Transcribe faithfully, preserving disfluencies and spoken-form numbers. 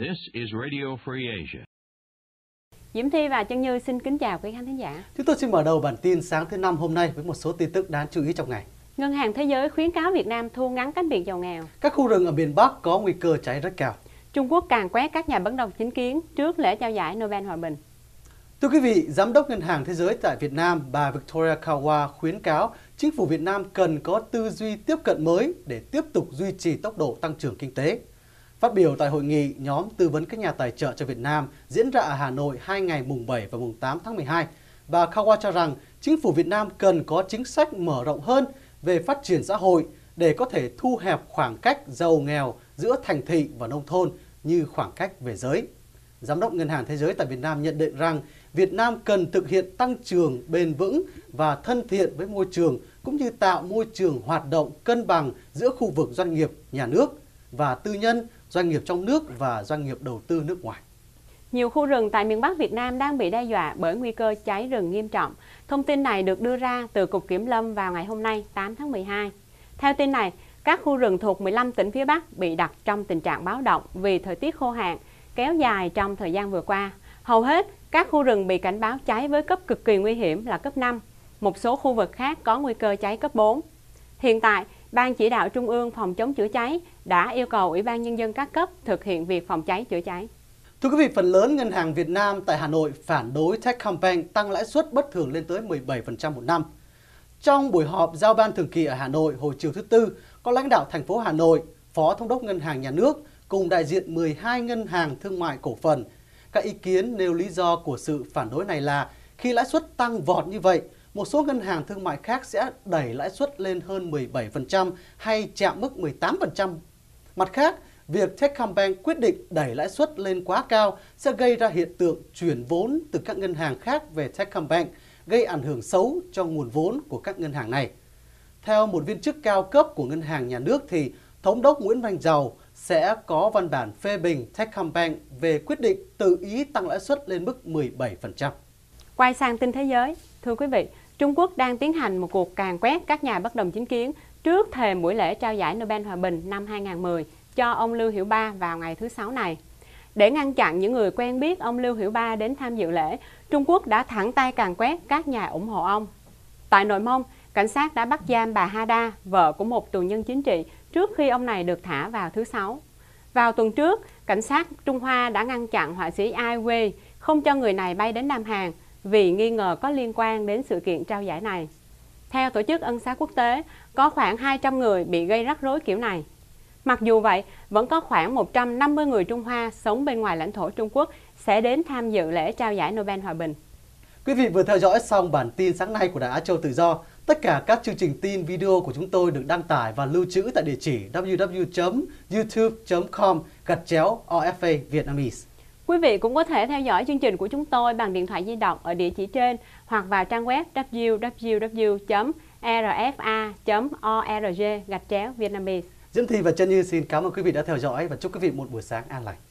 This is Radio Free Asia. Diễm Thi và Chân Như xin kính chào quý khán thính giả. Chúng tôi xin mở đầu bản tin sáng thứ năm hôm nay với một số tin tức đáng chú ý trong ngày. Ngân hàng Thế giới khuyến cáo Việt Nam thu ngắn cách biệt giàu nghèo. Các khu rừng ở miền Bắc có nguy cơ cháy rất cao. Trung Quốc càn quét các nhà bất đồng chính kiến trước lễ trao giải Nobel Hòa Bình. Thưa quý vị, Giám đốc Ngân hàng Thế giới tại Việt Nam, bà Victoria Kawa khuyến cáo chính phủ Việt Nam cần có tư duy tiếp cận mới để tiếp tục duy trì tốc độ tăng trưởng kinh tế. Phát biểu tại hội nghị nhóm tư vấn các nhà tài trợ cho Việt Nam diễn ra ở Hà Nội hai ngày mùng bảy và mùng tám tháng mười hai, bà Kawa cho rằng chính phủ Việt Nam cần có chính sách mở rộng hơn về phát triển xã hội để có thể thu hẹp khoảng cách giàu nghèo giữa thành thị và nông thôn như khoảng cách về giới. Giám đốc Ngân hàng Thế giới tại Việt Nam nhận định rằng Việt Nam cần thực hiện tăng trưởng bền vững và thân thiện với môi trường cũng như tạo môi trường hoạt động cân bằng giữa khu vực doanh nghiệp, nhà nước và tư nhân, doanh nghiệp trong nước và doanh nghiệp đầu tư nước ngoài. Nhiều khu rừng tại miền Bắc Việt Nam đang bị đe dọa bởi nguy cơ cháy rừng nghiêm trọng. Thông tin này được đưa ra từ Cục Kiểm lâm vào ngày hôm nay tám tháng mười hai. Theo tin này, các khu rừng thuộc mười lăm tỉnh phía Bắc bị đặt trong tình trạng báo động vì thời tiết khô hạn kéo dài trong thời gian vừa qua. Hầu hết, các khu rừng bị cảnh báo cháy với cấp cực kỳ nguy hiểm là cấp năm. Một số khu vực khác có nguy cơ cháy cấp bốn. Hiện tại, Ban Chỉ đạo Trung ương phòng chống chữa cháy đã yêu cầu Ủy ban Nhân dân các cấp thực hiện việc phòng cháy chữa cháy. Thưa quý vị, phần lớn ngân hàng Việt Nam tại Hà Nội phản đối Techcombank tăng lãi suất bất thường lên tới mười bảy phần trăm một năm. Trong buổi họp giao ban thường kỳ ở Hà Nội hồi chiều thứ Tư, có lãnh đạo thành phố Hà Nội, Phó Thống đốc Ngân hàng Nhà nước cùng đại diện mười hai ngân hàng thương mại cổ phần. Các ý kiến nêu lý do của sự phản đối này là khi lãi suất tăng vọt như vậy, một số ngân hàng thương mại khác sẽ đẩy lãi suất lên hơn mười bảy phần trăm hay chạm mức mười tám phần trăm. Mặt khác, việc Techcombank quyết định đẩy lãi suất lên quá cao sẽ gây ra hiện tượng chuyển vốn từ các ngân hàng khác về Techcombank, gây ảnh hưởng xấu cho nguồn vốn của các ngân hàng này. Theo một viên chức cao cấp của Ngân hàng Nhà nước thì Thống đốc Nguyễn Văn Giàu sẽ có văn bản phê bình Techcombank về quyết định tự ý tăng lãi suất lên mức mười bảy phần trăm. Quay sang tin thế giới, thưa quý vị, Trung Quốc đang tiến hành một cuộc càn quét các nhà bất đồng chính kiến trước thềm buổi lễ trao giải Nobel Hòa Bình năm hai nghìn không trăm mười cho ông Lưu Hiểu Ba vào ngày thứ Sáu này. Để ngăn chặn những người quen biết ông Lưu Hiểu Ba đến tham dự lễ, Trung Quốc đã thẳng tay càn quét các nhà ủng hộ ông. Tại Nội Mông, cảnh sát đã bắt giam bà Hada, vợ của một tù nhân chính trị, trước khi ông này được thả vào thứ Sáu. Vào tuần trước, cảnh sát Trung Hoa đã ngăn chặn họa sĩ Ai Wei không cho người này bay đến Nam Hàn vì nghi ngờ có liên quan đến sự kiện trao giải này. Theo Tổ chức Ân xá Quốc tế, có khoảng hai trăm người bị gây rắc rối kiểu này. Mặc dù vậy, vẫn có khoảng một trăm năm mươi người Trung Hoa sống bên ngoài lãnh thổ Trung Quốc sẽ đến tham dự lễ trao giải Nobel Hòa Bình. Quý vị vừa theo dõi xong bản tin sáng nay của Đài Á Châu Tự Do. Tất cả các chương trình tin video của chúng tôi được đăng tải và lưu trữ tại địa chỉ www chấm youtube chấm com gạch chéo rfa Vietnamese. Quý vị cũng có thể theo dõi chương trình của chúng tôi bằng điện thoại di động ở địa chỉ trên hoặc vào trang web www chấm rfa chấm org gạch chéo Vietnamese. Diễm Thi và Chân Như xin cảm ơn quý vị đã theo dõi và chúc quý vị một buổi sáng an lành.